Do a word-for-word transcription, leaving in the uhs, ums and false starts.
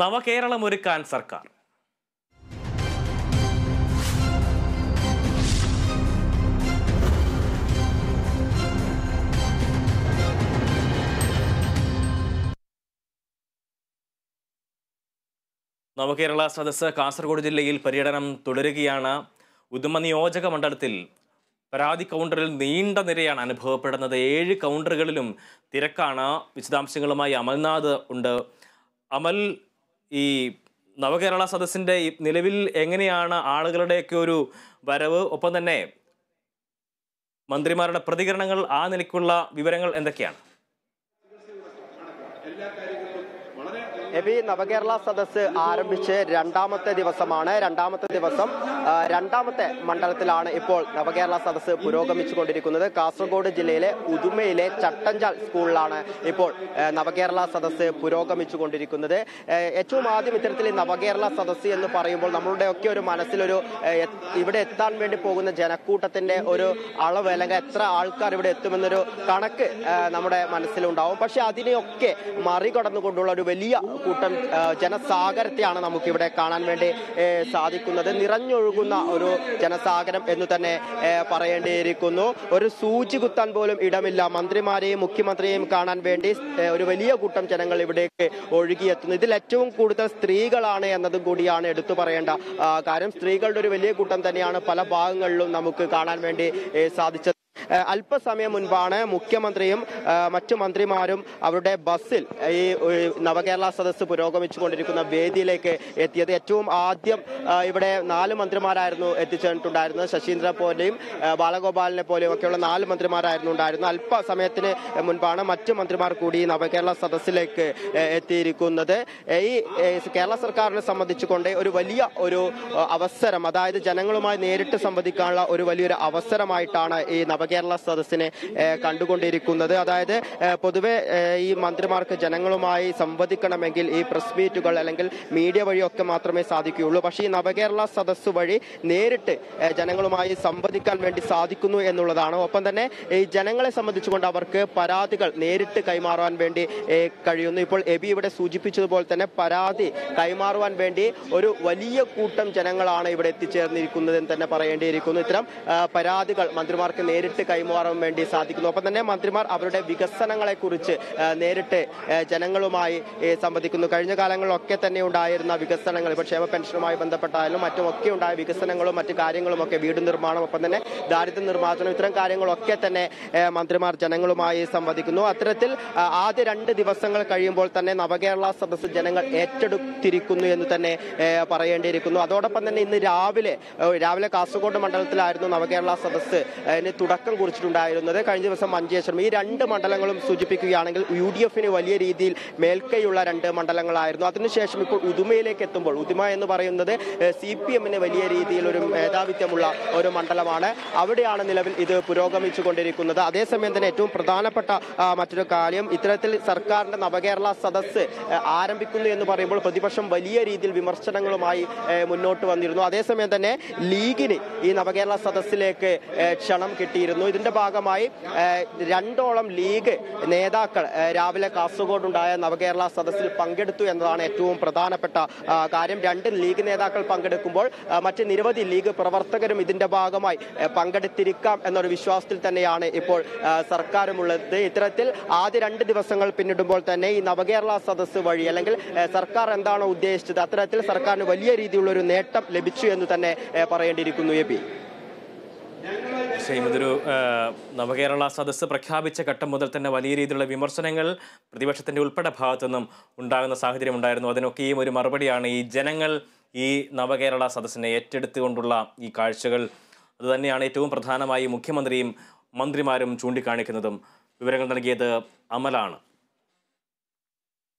നവകേരളം ഒരുക്കാൻ സർക്കാർ. നവകേരള സദസ്സ് കാസർഗോഡ് ജില്ലയിൽ പര്യടനം തുടരുകയാണ്. ഉദുമ നിയോജക മണ്ഡലത്തിൽ പരാതി കൗണ്ടറിൽ നീണ്ട നിരയാണ് അനുഭവപ്പെടുന്നത്. ഏഴ് കൗണ്ടറുകളിലും തിരക്കാണ്. വിശദാംശങ്ങളുമായി അമൽനാഥ് ഉണ്ട്. അമൽ, ഈ നവകേരള സദസ്സിൻ്റെ നിലവിൽ എങ്ങനെയാണ് ആളുകളുടെയൊക്കെ ഒരു വരവ്, ഒപ്പം തന്നെ മന്ത്രിമാരുടെ പ്രതികരണങ്ങൾ, ആ നിലയ്ക്കുള്ള വിവരങ്ങൾ എന്തൊക്കെയാണ്? എബി, നവകേരള സദസ്സ് ആരംഭിച്ച് രണ്ടാമത്തെ ദിവസമാണ്. രണ്ടാമത്തെ ദിവസം രണ്ടാമത്തെ മണ്ഡലത്തിലാണ് ഇപ്പോൾ നവകേരള സദസ്സ് പുരോഗമിച്ചു കൊണ്ടിരിക്കുന്നത്. കാസർഗോഡ് ജില്ലയിലെ ഉദുമയിലെ ചട്ടഞ്ചാൽ സ്കൂളിലാണ് ഇപ്പോൾ നവകേരള സദസ്സ് പുരോഗമിച്ചു കൊണ്ടിരിക്കുന്നത്. ഏറ്റവും ആദ്യം ഇത്തരത്തിൽ നവകേരള സദസ്സ് എന്ന് പറയുമ്പോൾ നമ്മളുടെയൊക്കെ ഒരു മനസ്സിലൊരു ഇവിടെ എത്താൻ വേണ്ടി പോകുന്ന ജനക്കൂട്ടത്തിൻ്റെ ഒരു അളവ്, അല്ലെങ്കിൽ എത്ര ആൾക്കാർ ഇവിടെ എത്തുമെന്നൊരു കണക്ക് നമ്മുടെ മനസ്സിലുണ്ടാവും. പക്ഷേ അതിനെയൊക്കെ മറികടന്നുകൊണ്ടുള്ള ഒരു വലിയ കൂട്ടം ജനസാഗരത്തെയാണ് നമുക്കിവിടെ കാണാൻ വേണ്ടി സാധിക്കുന്നത്. നിറഞ്ഞൊഴുകുന്ന ഒരു ജനസാഗരം എന്ന് തന്നെ പറയേണ്ടിയിരിക്കുന്നു. ഒരു സൂചി കുത്താൻ പോലും ഇടമില്ല. മന്ത്രിമാരെയും മുഖ്യമന്ത്രിയെയും കാണാൻ വേണ്ടി ഒരു വലിയ കൂട്ടം ജനങ്ങൾ ഇവിടേക്ക് ഒഴുകിയെത്തുന്നു. ഇതിൽ ഏറ്റവും കൂടുതൽ സ്ത്രീകളാണ് എന്നതും കൂടിയാണ് എടുത്തു പറയേണ്ട കാര്യം. സ്ത്രീകളുടെ ഒരു വലിയ കൂട്ടം തന്നെയാണ് പല ഭാഗങ്ങളിലും നമുക്ക് കാണാൻ വേണ്ടി സാധിച്ചത്. അല്പസമയം മുൻപാണ് മുഖ്യമന്ത്രിയും മറ്റു മന്ത്രിമാരും അവരുടെ ബസ്സിൽ ഈ നവകേരള സദസ്സ് പുരോഗമിച്ചു കൊണ്ടിരിക്കുന്ന വേദിയിലേക്ക് എത്തിയത്. ഏറ്റവും ആദ്യം ഇവിടെ നാല് മന്ത്രിമാരായിരുന്നു എത്തിച്ചേർന്നിട്ടുണ്ടായിരുന്നത്. ശശീന്ദ്രനെ പോലെയും ബാലഗോപാലിനെ പോലെയും ഒക്കെയുള്ള നാല് മന്ത്രിമാരായിരുന്നു ഉണ്ടായിരുന്നു. അല്പസമയത്തിന് മുൻപാണ് മറ്റു മന്ത്രിമാർ കൂടി നവകേരള സദസ്സിലേക്ക് എത്തിയിരിക്കുന്നത്. ഈ കേരള സർക്കാരിനെ സംബന്ധിച്ചുകൊണ്ട് ഒരു വലിയ ഒരു അവസരം, അതായത് ജനങ്ങളുമായി നേരിട്ട് സംവദിക്കാനുള്ള ഒരു വലിയൊരു അവസരമായിട്ടാണ് ഈ നവകേരള സദസ്സിനെ കണ്ടുകൊണ്ടിരിക്കുന്നത്. അതായത് പൊതുവെ ഈ മന്ത്രിമാർക്ക് ജനങ്ങളുമായി സംവദിക്കണമെങ്കിൽ ഈ പ്രസ് മീറ്റുകൾ അല്ലെങ്കിൽ മീഡിയ വഴിയൊക്കെ മാത്രമേ സാധിക്കുകയുള്ളൂ. പക്ഷേ ഈ നവകേരള സദസ്സ് വഴി നേരിട്ട് ജനങ്ങളുമായി സംവദിക്കാൻ വേണ്ടി സാധിക്കുന്നു എന്നുള്ളതാണ്. ഒപ്പം തന്നെ ഈ ജനങ്ങളെ സംബന്ധിച്ചുകൊണ്ട് അവർക്ക് പരാതികൾ നേരിട്ട് കൈമാറുവാൻ വേണ്ടി കഴിയുന്നു. ഇപ്പോൾ എബി ഇവിടെ സൂചിപ്പിച്ചതുപോലെ തന്നെ പരാതി കൈമാറുവാൻ വേണ്ടി ഒരു വലിയ കൂട്ടം ജനങ്ങളാണ് ഇവിടെ എത്തിച്ചേർന്നിരിക്കുന്നത് എന്ന് തന്നെ പറയേണ്ടിയിരിക്കുന്നു. ഇത്തരം പരാതികൾ മന്ത്രിമാർക്ക് നേരിട്ട് കൈമാറാൻ വേണ്ടി സാധിക്കുന്നു. ഒപ്പം തന്നെ മന്ത്രിമാർ അവരുടെ വികസനങ്ങളെക്കുറിച്ച് നേരിട്ട് ജനങ്ങളുമായി സംവദിക്കുന്നു. കഴിഞ്ഞ കാലങ്ങളിലൊക്കെ തന്നെ ഉണ്ടായിരുന്ന വികസനങ്ങൾ, ഇപ്പോൾ ക്ഷേമ പെൻഷനുമായി ബന്ധപ്പെട്ടായാലും മറ്റുമൊക്കെ ഉണ്ടായ വികസനങ്ങളും മറ്റു കാര്യങ്ങളുമൊക്കെ, വീട് നിർമ്മാണം, ഒപ്പം തന്നെ ദാരിദ്ര്യ നിർമ്മാർജ്ജനം, ഇത്തരം കാര്യങ്ങളൊക്കെ തന്നെ മന്ത്രിമാർ ജനങ്ങളുമായി സംവദിക്കുന്നു. അത്തരത്തിൽ ആദ്യ രണ്ട് ദിവസങ്ങൾ കഴിയുമ്പോൾ തന്നെ നവകേരള സദസ്സ് ജനങ്ങൾ ഏറ്റെടുത്തിരിക്കുന്നു എന്ന് തന്നെ പറയേണ്ടിയിരിക്കുന്നു. അതോടൊപ്പം തന്നെ ഇന്ന് രാവിലെ രാവിലെ കാസർഗോഡ് മണ്ഡലത്തിലായിരുന്നു നവകേരള സദസ്സ് തുടക്കം കുറിച്ചിട്ടുണ്ടായിരുന്നത്. കഴിഞ്ഞ ദിവസം മഞ്ചേശ്വരം. ഈ രണ്ട് മണ്ഡലങ്ങളും സൂചിപ്പിക്കുകയാണെങ്കിൽ യു ഡി എഫിന് വലിയ രീതിയിൽ മേൽക്കൈയുള്ള രണ്ട് മണ്ഡലങ്ങളായിരുന്നു. അതിനുശേഷം ഇപ്പോൾ ഉദുമയിലേക്ക് എത്തുമ്പോൾ, ഉദുമ എന്ന് പറയുന്നത് സി പി എമ്മിന് വലിയ രീതിയിൽ ഒരു മേധാവിത്വമുള്ള ഒരു മണ്ഡലമാണ്. അവിടെയാണ് നിലവിൽ ഇത് പുരോഗമിച്ചു കൊണ്ടിരിക്കുന്നത്. അതേസമയം തന്നെ ഏറ്റവും പ്രധാനപ്പെട്ട മറ്റൊരു കാര്യം, ഇത്തരത്തിൽ സർക്കാരിൻ്റെ നവകേരള സദസ്സ് ആരംഭിക്കുന്നു എന്ന് പറയുമ്പോൾ പ്രതിപക്ഷം വലിയ രീതിയിൽ വിമർശനങ്ങളുമായി മുന്നോട്ട് വന്നിരുന്നു. അതേസമയം തന്നെ ലീഗിന് ഈ നവകേരള സദസ്സിലേക്ക് ക്ഷണം കിട്ടിയിരുന്നു. ഇതിന്റെ ഭാഗമായി രണ്ടോളം ലീഗ് നേതാക്കൾ രാവിലെ കാസർഗോഡുണ്ടായ നവകേരള സദസ്സിൽ പങ്കെടുത്തു എന്നതാണ് ഏറ്റവും പ്രധാനപ്പെട്ട കാര്യം. രണ്ട് ലീഗ് നേതാക്കൾ പങ്കെടുക്കുമ്പോൾ മറ്റ് നിരവധി ലീഗ് പ്രവർത്തകരും ഇതിന്റെ ഭാഗമായി പങ്കെടുത്തിരിക്കാം എന്നൊരു വിശ്വാസത്തിൽ തന്നെയാണ് ഇപ്പോൾ സർക്കാരുമുള്ളത്. ഇത്തരത്തിൽ ആദ്യ രണ്ട് ദിവസങ്ങൾ പിന്നിടുമ്പോൾ തന്നെ ഈ നവകേരള സദസ്സ് വഴി, അല്ലെങ്കിൽ സർക്കാർ എന്താണോ ഉദ്ദേശിച്ചത്, അത്തരത്തിൽ സർക്കാരിന് വലിയ രീതിയിലുള്ളൊരു നേട്ടം ലഭിച്ചു എന്ന് തന്നെ പറയേണ്ടിയിരിക്കുന്നു. എ ബി ഇതൊരു നവകേരള സദസ്സ് പ്രഖ്യാപിച്ച ഘട്ടം മുതൽ തന്നെ വലിയ രീതിയിലുള്ള വിമർശനങ്ങൾ പ്രതിപക്ഷത്തിൻ്റെ ഉൾപ്പെടെ ഭാഗത്തു നിന്നും ഉണ്ടാകുന്ന സാഹചര്യം ഉണ്ടായിരുന്നു. അതിനൊക്കെയും ഒരു മറുപടിയാണ് ഈ ജനങ്ങൾ ഈ നവകേരള സദസ്സിനെ ഏറ്റെടുത്തുകൊണ്ടുള്ള ഈ കാഴ്ചകൾ. അതുതന്നെയാണ് ഏറ്റവും പ്രധാനമായി മുഖ്യമന്ത്രിയും മന്ത്രിമാരും ചൂണ്ടിക്കാണിക്കുന്നതും. വിവരങ്ങൾ നൽകിയത് അമലാണ്.